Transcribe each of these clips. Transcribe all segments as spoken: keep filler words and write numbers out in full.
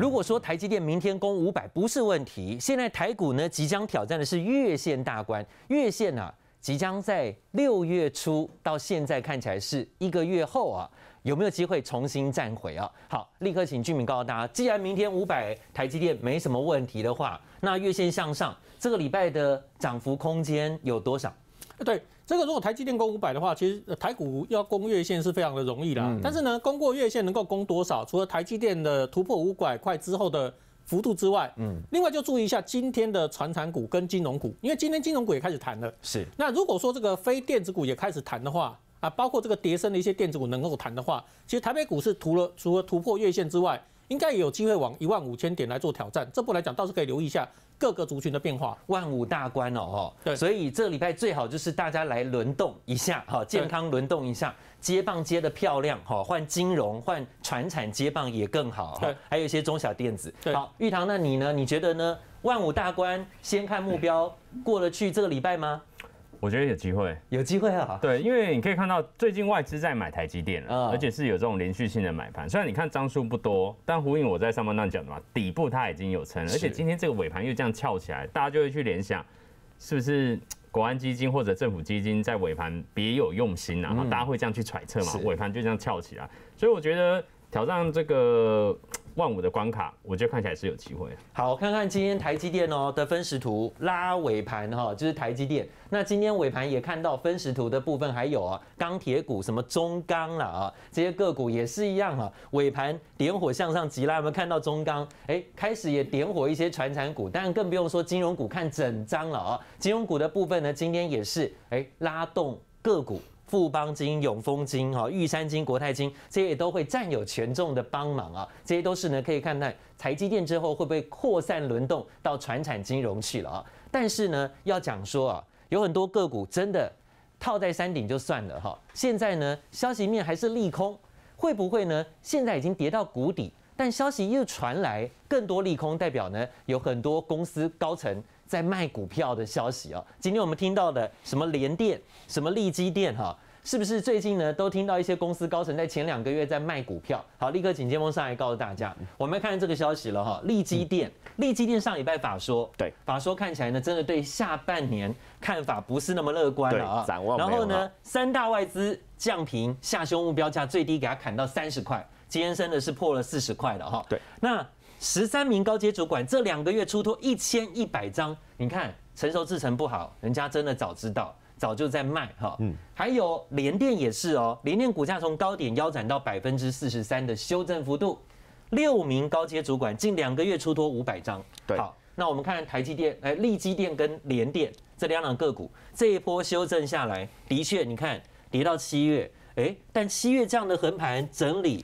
如果说台积电明天攻五百不是问题，现在台股呢即将挑战的是月线大关，月线啊即将在六月初到现在看起来是一个月后啊，有没有机会重新站回啊？好，立刻请俊明告诉大家，既然明天五百台积电没什么问题的话，那月线向上，这个礼拜的涨幅空间有多少？ 对，这个如果台积电攻五百的话，其实台股要攻月线是非常的容易啦。嗯、但是呢，攻过月线能够攻多少？除了台积电的突破五百块之后的幅度之外，嗯，另外就注意一下今天的传产股跟金融股，因为今天金融股也开始谈了。是。那如果说这个非电子股也开始谈的话，啊，包括这个跌升的一些电子股能够谈的话，其实台北股市除了除了突破月线之外，应该也有机会往一万五千点来做挑战。这部来讲倒是可以留意一下。 各个族群的变化，万五大关哦，对，所以这礼拜最好就是大家来轮动一下，哈，健康轮动一下，接棒接的漂亮，哈，换金融换传产接棒也更好，对，还有一些中小电子。好，玉堂，那你呢？你觉得呢？万五大关先看目标过得去这个礼拜吗？我觉得有机会，有机会啊。对，因为你可以看到最近外资在买台积电了，而且是有这种连续性的买盘。虽然你看张数不多，但呼应我在上半段讲的嘛，底部它已经有撑了，而且今天这个尾盘又这样翘起来，大家就会去联想，是不是国安基金或者政府基金在尾盘别有用心啊？大家会这样去揣测嘛，尾盘就这样翘起来，所以我觉得挑战这个万五的关卡，我觉得看起来是有机会。好，看看今天台积电哦的分时图拉尾盘哈，就是台积电。那今天尾盘也看到分时图的部分，还有啊钢铁股什么中钢啦啊，这些个股也是一样啊。尾盘点火向上急拉，我们看到中钢，哎，开始也点火一些传产股，但更不用说金融股，看整张了啊。金融股的部分呢，今天也是哎拉动个股。 富邦金、永丰金、哈玉山金、国泰金，这些也都会占有权重的帮忙啊，这些都是呢可以看看台积电之后会不会扩散轮动到传产金融去了啊。但是呢，要讲说啊，有很多个股真的套在山顶就算了哈、啊，现在呢消息面还是利空，会不会呢？现在已经跌到谷底，但消息又传来更多利空，代表呢有很多公司高层。 在卖股票的消息哦，今天我们听到的什么联电、什么力基电哈、哦，是不是最近呢都听到一些公司高层在前两个月在卖股票？好，立刻请尖峰上来告诉大家，我们看这个消息了哈、哦。力基电，力基电上礼拜法说，对，法说看起来呢真的对下半年看法不是那么乐观了啊、哦。展望然后呢，三大外资降评下修目标价最低给它砍到三十块，今天真的是破了四十块了哈、哦。对，那。 十三名高阶主管这两个月出脱一千一百张，你看成熟制程不好，人家真的早知道，早就在卖哈。嗯，还有联电也是哦，联电股价从高点腰斩到百分之四十三的修正幅度，六名高阶主管近两个月出脱五百张。对，好，那我们看台积电、哎，力积电跟联电这两档个股，这一波修正下来，的确你看跌到七月，哎，但七月这样的横盘整理。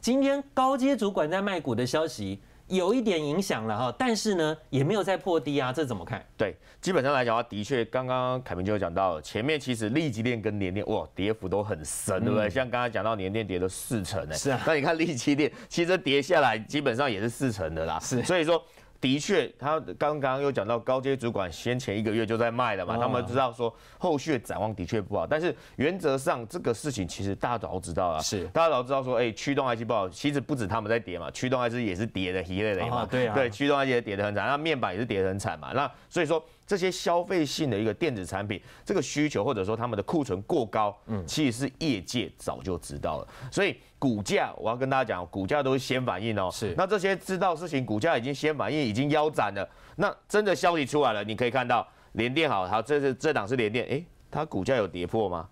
今天高阶主管在卖股的消息有一点影响了哈，但是呢也没有再破低啊，这怎么看？对，基本上来讲的话，的确刚刚凯明就有讲到，前面其实力积电跟联电哇跌幅都很深，嗯、对不对？像刚刚讲到联电跌了四成哎、欸，是啊，那你看力积电其实跌下来基本上也是四成的啦，是，所以说。 的确，他刚刚又讲到高阶主管先前一个月就在卖了嘛，他们知道说后续的展望的确不好，但是原则上这个事情其实大家早知道了，是大家早知道说，哎，驱动 I C 不好，其实不止他们在跌嘛，驱动 I C 也是跌的一类的嘛，对啊，对，驱动 I C 也跌得很惨，那面板也是跌得很惨嘛，那所以说。 这些消费性的一个电子产品，这个需求或者说他们的库存过高，嗯，其实是业界早就知道了，所以股价我要跟大家讲，股价都是先反应哦。是，那这些知道事情，股价已经先反应，已经腰斩了。那真的消息出来了，你可以看到联电好，好，这是这档是联电，哎、欸，它股价有跌破吗？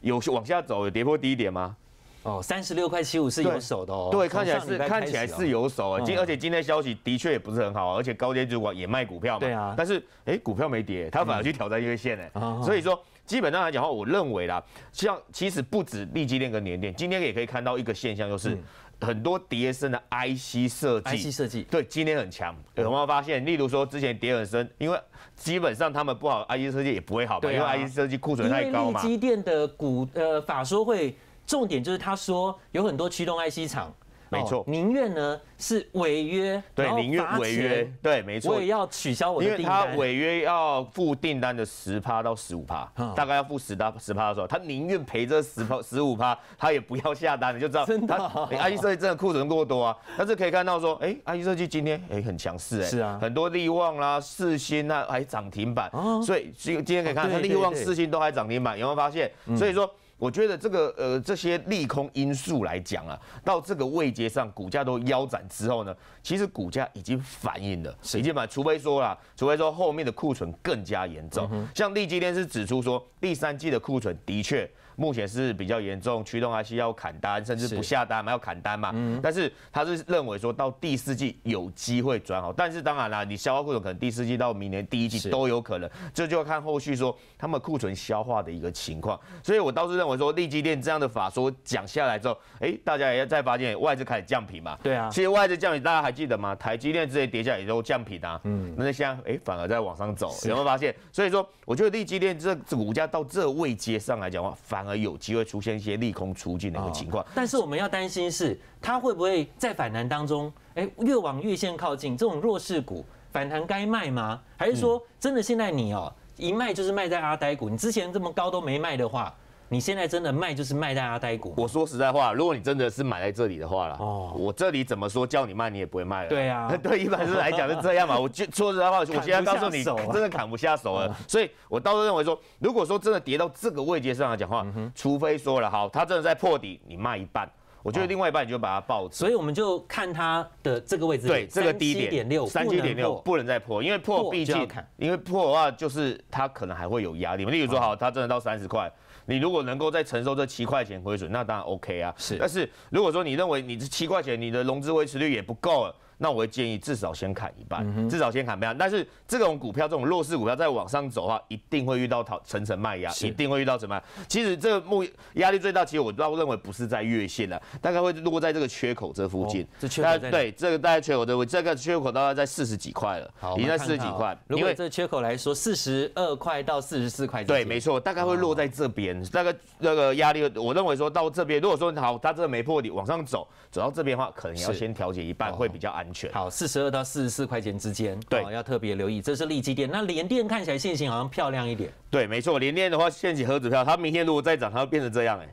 有往下走，有跌破低点吗？ 哦，三十六块七五是有手的哦。对，看起来是看起来是有手啊。今而且今天消息的确也不是很好，而且高阶主管也卖股票嘛。对啊。但是哎，股票没跌，他反而去挑战月线哎。所以说，基本上来讲的话，我认为啦，像其实不止力积电跟联电，今天也可以看到一个现象，就是很多跌深的 I C 设计。I C 设计。对，今天很强。有没有发现？例如说之前跌很深，因为基本上他们不好 ，I C 设计也不会好嘛，因为 I C 设计库存太高嘛。力积电的股呃法说会。 重点就是他说有很多驱动 I C 厂，没错，宁愿呢是违约，对，宁愿违约，对，没错，我也要取消我的订单，因为他违约要付订单的十趴到十五趴，大概要付十到十趴的时候，他宁愿赔这十趴十五趴，他也不要下单，你就知道，真的，I E设计真的库存过多啊，但是可以看到说，哎，I E设计今天哎很强势，哎，是啊，很多力旺啦、世芯啊还涨停板，所以今天可以看，它力旺、世芯都还涨停板，有没有发现？所以说。 我觉得这个呃这些利空因素来讲啊，到这个位阶上，股价都腰斩之后呢，其实股价已经反应了，已经反，除非说啦，除非说后面的库存更加严重。嗯、像利基电是指出说，第三季的库存的确目前是比较严重，驱动 I C 要砍单，甚至不下单嘛，要砍单嘛。嗯、但是他是认为说到第四季有机会转好，但是当然啦，你消化库存可能第四季到明年第一季都有可能，这就要看后续说他们库存消化的一个情况。所以我倒是认为。 我说利基电这样的法说讲下来之后，哎，大家也要再发现外资开始降频嘛。对啊，其实外资降频大家还记得吗？台积电之前跌下来也都降频啊。嗯，那现在哎反而在往上走，有没有发现？所以说，我觉得利基电这股价到这位阶上来讲的话，反而有机会出现一些利空出尽的一个情况。哦、但是我们要担心是它会不会在反弹当中，哎，越往月线靠近，这种弱势股反弹该卖吗？还是说真的现在你哦一卖就是卖在阿呆股，你之前这么高都没卖的话？ 你现在真的卖就是卖在阿呆股。我说实在话，如果你真的是买在这里的话啦，哦，我这里怎么说叫你卖你也不会卖了。对啊，对一般人来讲是这样嘛。我就说实在话，我现在告诉你，真的砍不下手了。所以我倒是认为说，如果说真的跌到这个位阶上来讲话，除非说了好，它真的在破底，你卖一半，我觉得另外一半你就把它抱着。所以我们就看它的这个位置，对这个低点六，三七点六不能再破，因为破毕竟，因为破的话就是它可能还会有压力。例如说好，它真的到三十块。 你如果能够再承受这七块钱亏损，那当然 OK 啊。是，但是如果说你认为你这七块钱你的融资维持率也不够了，那我会建议至少先砍一半，嗯、至少先砍一半。但是这种股票，这种弱势股票再往上走的话，一定会遇到层层卖压，一定会遇到什么？其实这个目压力最大，其实我倒认为不是在月线了、啊，大概会落在这个缺口这附近。哦、这缺口在对这个大概缺口这这个缺口大概在四十几块了，已经在四十几块。如果这缺口来说，四十二块到四十四块，对，没错，大概会落在这边。哦 那个那个压力，我认为说到这边，如果说好，它真的没破底，往上走，走到这边的话，可能要先调节一半，会比较安全。好，四十二到四十四块钱之间，对、哦，要特别留意。这是利基电，那联电看起来线型好像漂亮一点。对，没错，联电的话，现几何指标，它明天如果再涨，它会变成这样哎、欸。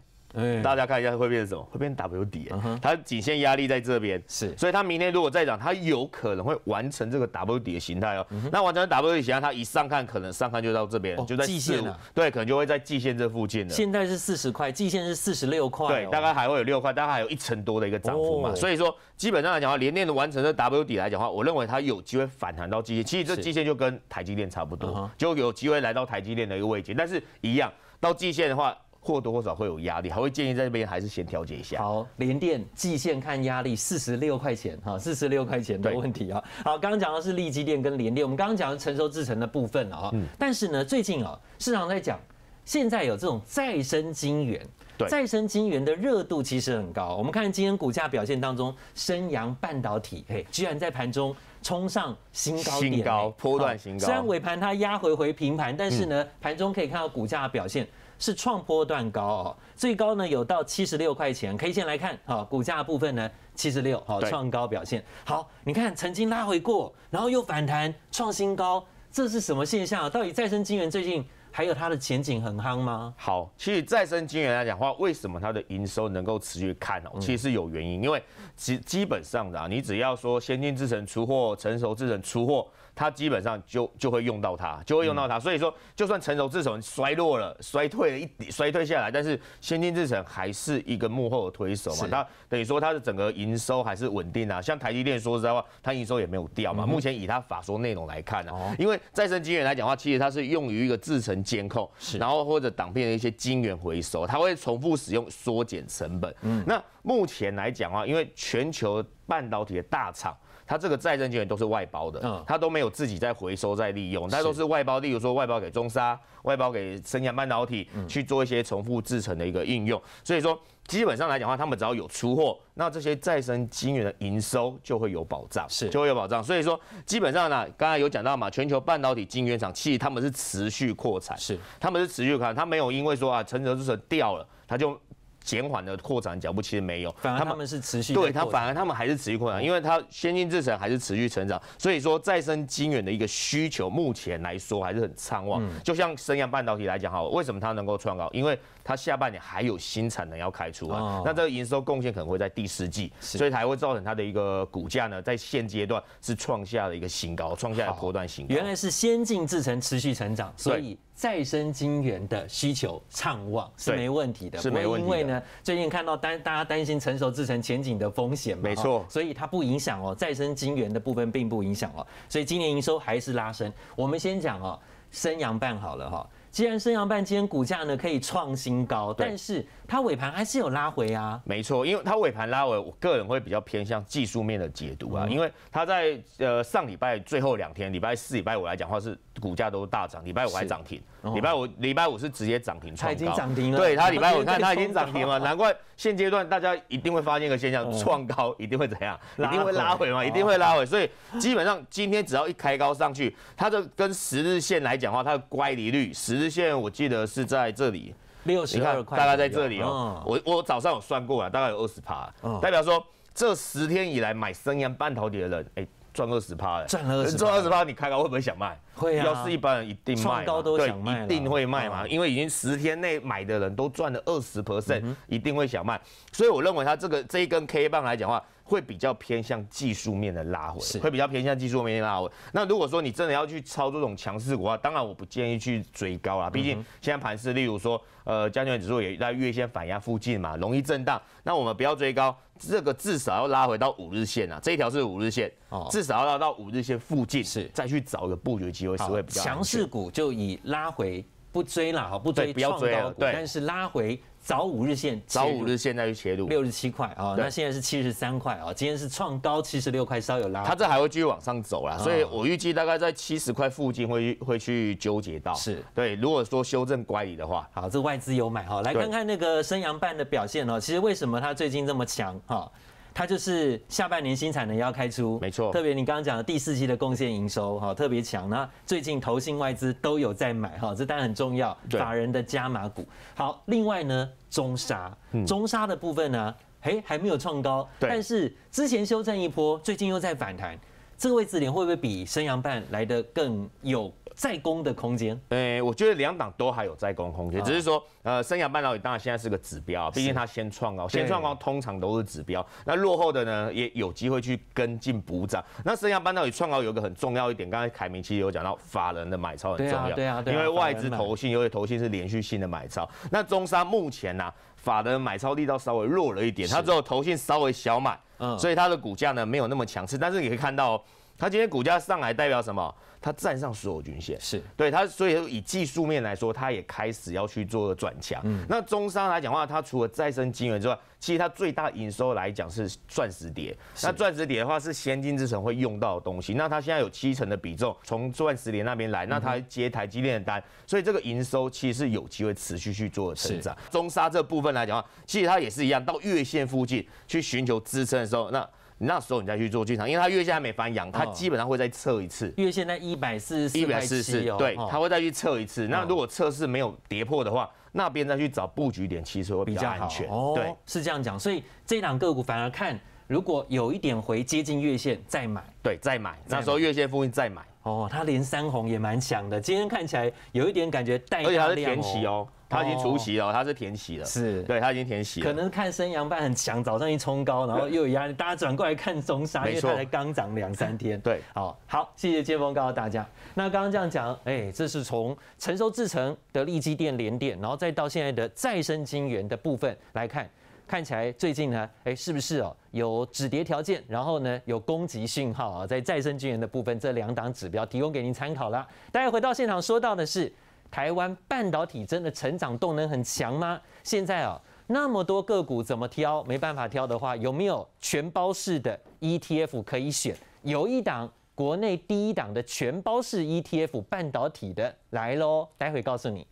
大家看一下会变成什么？会变 W 底、欸， uh huh. 它颈线压力在这边，是，所以它明天如果再涨，它有可能会完成这个 W 底的形态哦。Uh huh. 那完成 W 底形态，它一上看可能上看就到这边， oh, 就在季线、啊、对，可能就会在季线这附近了。现在是四十块，季线是四十六块，对，大概还会有六块，大概还有一成多的一个涨幅嘛。Oh. 所以说基本上来讲的话，联电的完成这 W 底来讲的话，我认为它有机会反弹到季线。其实这季线就跟台积电差不多， uh huh. 就有机会来到台积电的一个位置，但是一样到季线的话。 或多或少会有压力，还会建议在这边还是先调节一下。好，联电季线看压力四十六块钱哈，四十六块钱的问题啊。好，刚刚讲的是利基电跟联电，我们刚刚讲的成熟制程的部分了啊。嗯、但是呢，最近啊、喔，市场在讲，现在有这种再生晶圆，再生晶圆的热度其实很高。我们看今天股价表现当中，昇阳半导体嘿，居然在盘中。 冲上新高点、欸，新高波段新高。虽然尾盘它压回回平盘，但是呢，盘中可以看到股价的表现是创波段高哦，最高呢有到七十六块钱。K 线来看，好，股价的部分呢七十六，好，创高表现。好，你看曾经拉回过，然后又反弹创新高，这是什么现象、啊？到底再生晶圆最近？ 还有它的前景很夯吗？好，其实再生晶圆来讲的话，为什么它的营收能够持续看好？其实是有原因，因为基基本上的啊，你只要说先进制程出货、成熟制程出货，它基本上就就会用到它，就会用到它。嗯、所以说，就算成熟制程衰落了、衰退了一衰退下来，但是先进制程还是一个幕后的推手嘛。它等于说它的整个营收还是稳定啊。像台积电说实在话，它营收也没有掉嘛。嗯、目前以它法说内容来看啊，哦、因为再生晶圆来讲的话，其实它是用于一个制程。 监控，然后或者挡片的一些晶圆回收，它会重复使用，缩减成本。嗯、那目前来讲啊，因为全球半导体的大厂。 它这个再生晶圆都是外包的，它都没有自己在回收再利用，它都是外包。例如说外包给中砂，外包给昇阳半导体去做一些重复制程的一个应用。所以说，基本上来讲的话，他们只要有出货，那这些再生晶圆的营收就会有保障，是就会有保障。所以说，基本上呢，刚才有讲到嘛，全球半导体晶圆厂其实他们是持续扩产，是他们是持续扩产，它没有因为说啊成熟制程掉了，它就。减缓的扩展脚步，其实没有，反而他们是持续对它，反而他们还是持续扩展，因为它先进制程还是持续成长，所以说再生晶圆的一个需求目前来说还是很畅旺。就像升阳半导体来讲哈，为什么它能够创高？因为它下半年还有新产能要开出来，那这个营收贡献可能会在第四季，所以才会造成它的一个股价呢，在现阶段是创下了一个新高，创下了波段新高。原来是先进制程持续成长，所以再生晶圆的需求畅旺是没问题的，是没问题。因为呢，最近看到担大家担心成熟制程前景的风险嘛，没错，所以它不影响哦，再生晶圆的部分并不影响哦，所以今年营收还是拉升。我们先讲哦，升阳半好了哈、哦。既然升阳半今天股价呢可以创新高，但是它尾盘还是有拉回啊。没错，因为它尾盘拉回，我个人会比较偏向技术面的解读啊，嗯、因为它在呃上礼拜最后两天，礼拜四、礼拜五来讲话是股价都大涨，礼拜五还涨停，礼、哦、拜五礼拜五是直接涨停创高，它已经涨停了。对，它礼拜五看它已经涨停了，难怪现阶段大家一定会发现一个现象，创、嗯、高一定会怎样？一定会拉回嘛，哦、一定会拉回。所以基本上今天只要一开高上去，它的跟十日线来讲话，它的乖离率十。日线我记得是在这里，六十二块，大概在这里哦、喔。我我早上有算过了，大概有二十趴，代表说这十天以来买升阳半导体的人，哎，赚二十趴了，赚二十，赚二十趴，你开高会不会想卖？会啊，要是一般人一定卖，高都想卖，一定会卖嘛，因为已经十天内买的人都赚了二十 percent， 一定会想卖。所以我认为它这个这一根 K 棒来讲的话，会比较偏向技术面的拉回，会比较偏向技术面的拉回。那如果说你真的要去操作这种强势股的话，当然我不建议去追高啦，毕竟现在盘势，例如说，呃，加权指数也在月线反压附近嘛，容易震荡。那我们不要追高，这个至少要拉回到五日线啊，这一条是五日线，至少要拉到五日线附近，是再去找一个布局机会是会比较强势股就以拉回不追啦，好不追创高股，但是拉回。早五日线，早五日线再去切入，六十七块啊，那现在是七十三块啊，今天是创高七十六块，稍有拉。它这还会继续往上走啦，所以我预计大概在七十块附近会会去纠结到。是对，如果说修正乖离的话，好，这外资有买哈，来看看那个升阳半的表现哦。其实为什么它最近这么强哈？它就是下半年新产能要开出，没错。特别你刚刚讲的第四季的贡献营收哈，特别强。那最近投信外资都有在买哈，这当然很重要。法人的加码股。好，另外呢，中砂，中砂的部分呢，哎还没有创高，但是之前修正一波，最近又在反弹。这个位置点会不会比升阳半来得更有再攻的空间？诶、欸，我觉得两档都还有再攻空间，哦、只是说，呃，升阳半导体当然现在是个指标，毕竟它先创高，先创高通常都是指标。那落后的呢，也有机会去跟进补涨。那升阳半导体创高有一个很重要一点，刚才凯明其实有讲到，法人的买超很重要，对啊，对啊，因为外资投信，因为投信是连续性的买超。那中砂目前呢、啊，法人买超力道稍微弱了一点，它只有投信稍微小买，嗯、所以它的股价呢没有那么强势。但是你可以看到、哦。它今天股价上来代表什么？它站上所有均线，是对它，所以以技术面来说，它也开始要去做转强。嗯、那中商来讲的话，它除了再生晶圆之外，其实它最大营收来讲是钻石碟。那钻石碟的话是先进制程会用到的东西，那它现在有七成的比重从钻石碟那边来，那它接台积电的单，所以这个营收其实是有机会持续去做成长。中砂这部分来讲的话，其实它也是一样，到月线附近去寻求支撑的时候，那。那时候你再去做进场，因为它月线还没翻阳，它基本上会再测一次。月线在一百四十四，对，它会再去测一次。那如果测试没有跌破的话，那边再去找布局点，其实会比较安全。对，是这样讲。所以这档个股反而看，如果有一点回接近月线再买，对，再买。那时候月线附近再买。哦，它连三红也蛮强的，今天看起来有一点感觉带大量，而且它是填息哦。它已经除息了，它是填息了，是对，它已经填息了。可能看升阳半很强，早上一冲高，然后又有压力，大家转过来看中砂，因为它才刚涨两三天。对，好，好，谢谢建峰告诉大家。那刚刚这样讲，哎，这是从成熟制程的力积电、联电，然后再到现在的再生晶圆的部分来看，看起来最近呢，哎，是不是哦有止跌条件，然后呢有攻击讯号啊，在再生晶圆的部分，这两档指标提供给您参考啦。大家回到现场说到的是。台湾半导体真的成长动能很强吗？现在啊，那么多个股怎么挑？没办法挑的话，有没有全包式的 E T F 可以选？有一档国内第一档的全包式 E T F 半导体的来喽，待会告诉你。